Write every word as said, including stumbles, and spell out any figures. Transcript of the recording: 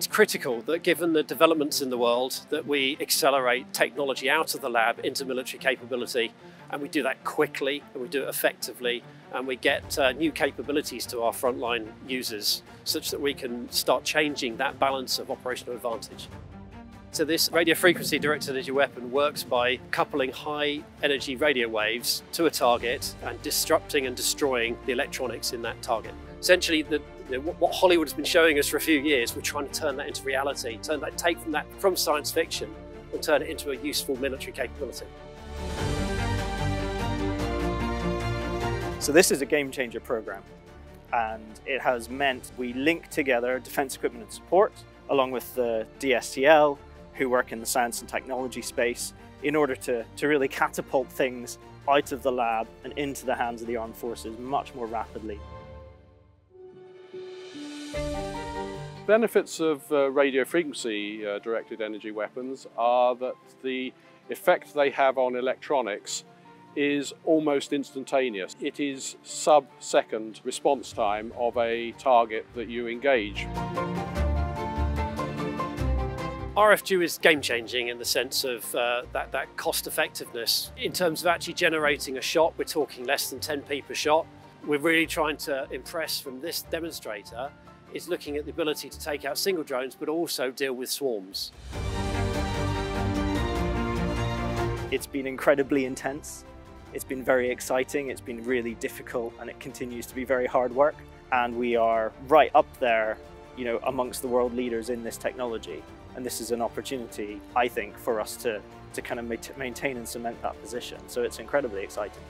it's critical that given the developments in the world that we accelerate technology out of the lab into military capability, and we do that quickly and we do it effectively, and we get uh, new capabilities to our frontline users such that we can start changing that balance of operational advantage. So this radio frequency directed energy weapon works by coupling high energy radio waves to a target and disrupting and destroying the electronics in that target. Essentially, the, the, what Hollywood has been showing us for a few years, we're trying to turn that into reality, turn that, take from that from science fiction and turn it into a useful military capability. So this is a game changer program, and it has meant we link together defense equipment and support along with the D S T L, who work in the science and technology space, in order to, to really catapult things out of the lab and into the hands of the armed forces much more rapidly. Benefits of uh, radio frequency uh, directed energy weapons are that the effect they have on electronics is almost instantaneous. It is sub-second response time of a target that you engage. R F G is game-changing in the sense of uh, that, that cost-effectiveness. In terms of actually generating a shot, we're talking less than ten p per shot. We're really trying to impress from this demonstrator is looking at the ability to take out single drones, but also deal with swarms. It's been incredibly intense. It's been very exciting. It's been really difficult, and it continues to be very hard work. And we are right up there, you know, amongst the world leaders in this technology. And this is an opportunity, I think, for us to, to kind of maintain and cement that position. So it's incredibly exciting.